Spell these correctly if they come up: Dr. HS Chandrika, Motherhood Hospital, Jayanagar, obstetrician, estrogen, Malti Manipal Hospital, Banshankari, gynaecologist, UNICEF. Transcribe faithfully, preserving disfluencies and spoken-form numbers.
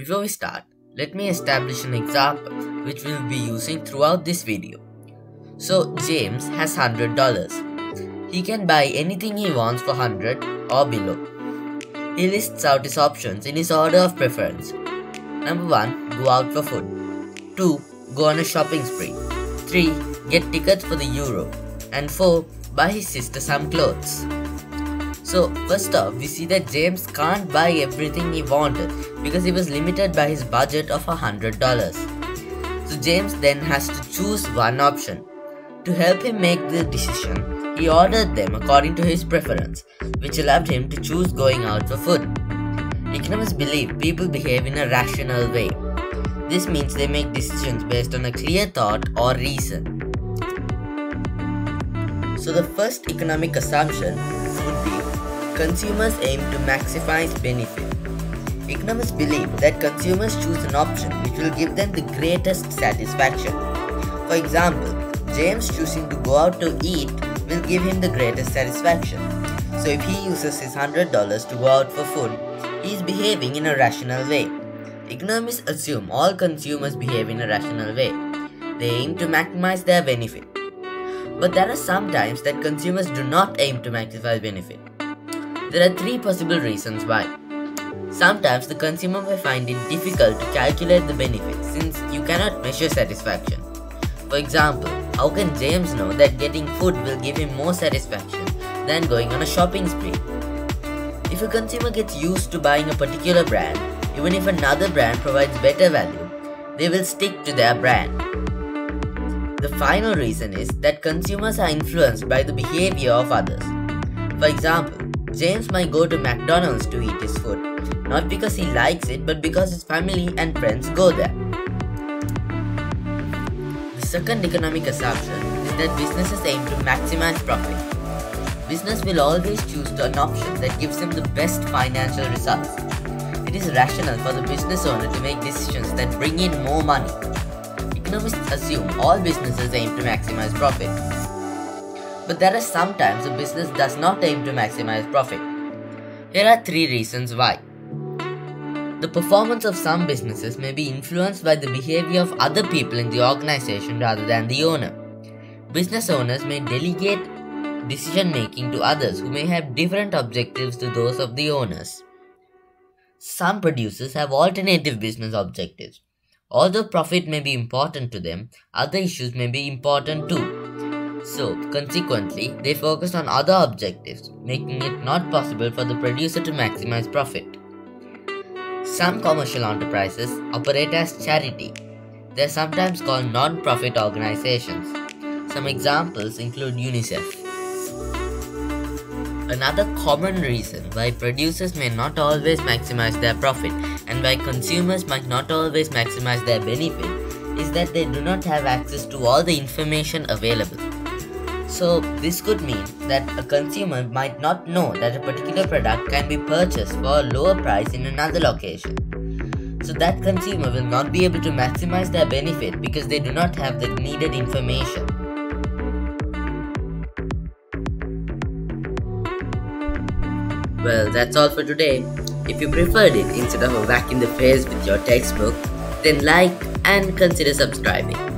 Before we start, let me establish an example which we will be using throughout this video. So James has one hundred dollars. He can buy anything he wants for one hundred dollars or below. He lists out his options in his order of preference. Number one. Go out for food. two. Go on a shopping spree. three. Get tickets for the Euro. And four. Buy his sister some clothes. So first off, we see that James can't buy everything he wanted because he was limited by his budget of one hundred dollars. So James then has to choose one option. To help him make the decision, he ordered them according to his preference, which allowed him to choose going out for food. Economists believe people behave in a rational way. This means they make decisions based on a clear thought or reason. So the first economic assumption would be consumers aim to maximize benefit. Economists believe that consumers choose an option which will give them the greatest satisfaction. For example, James choosing to go out to eat will give him the greatest satisfaction. So if he uses his one hundred dollars to go out for food, he is behaving in a rational way. Economists assume all consumers behave in a rational way. They aim to maximize their benefit. But there are some times that consumers do not aim to maximize benefit. There are three possible reasons why. Sometimes the consumer may find it difficult to calculate the benefit since you cannot measure satisfaction. For example, how can James know that getting food will give him more satisfaction than going on a shopping spree? If a consumer gets used to buying a particular brand, even if another brand provides better value, they will stick to their brand. The final reason is that consumers are influenced by the behavior of others. For example, James might go to McDonald's to eat his food, not because he likes it but because his family and friends go there. The second economic assumption is that businesses aim to maximize profit. Business will always choose an option that gives them the best financial results. It is rational for the business owner to make decisions that bring in more money. Economists assume all businesses aim to maximize profit. But there are sometimes a business does not aim to maximize profit. Here are three reasons why. The performance of some businesses may be influenced by the behavior of other people in the organization rather than the owner. Business owners may delegate decision making to others who may have different objectives to those of the owners. Some producers have alternative business objectives. Although profit may be important to them, other issues may be important too. So, consequently, they focus on other objectives, making it not possible for the producer to maximize profit. Some commercial enterprises operate as charity. They are sometimes called non-profit organizations. Some examples include UNICEF. Another common reason why producers may not always maximize their profit and why consumers might not always maximize their benefit is that they do not have access to all the information available. So this could mean that a consumer might not know that a particular product can be purchased for a lower price in another location. So that consumer will not be able to maximize their benefit because they do not have the needed information. Well, that's all for today. If you preferred it instead of a whack in the face with your textbook, then like and consider subscribing.